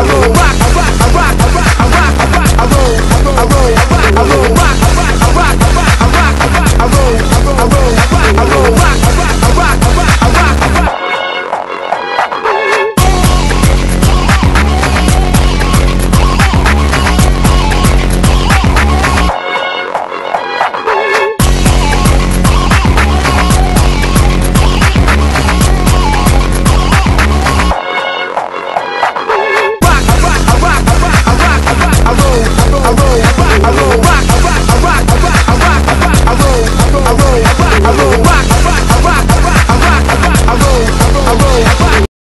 I roll.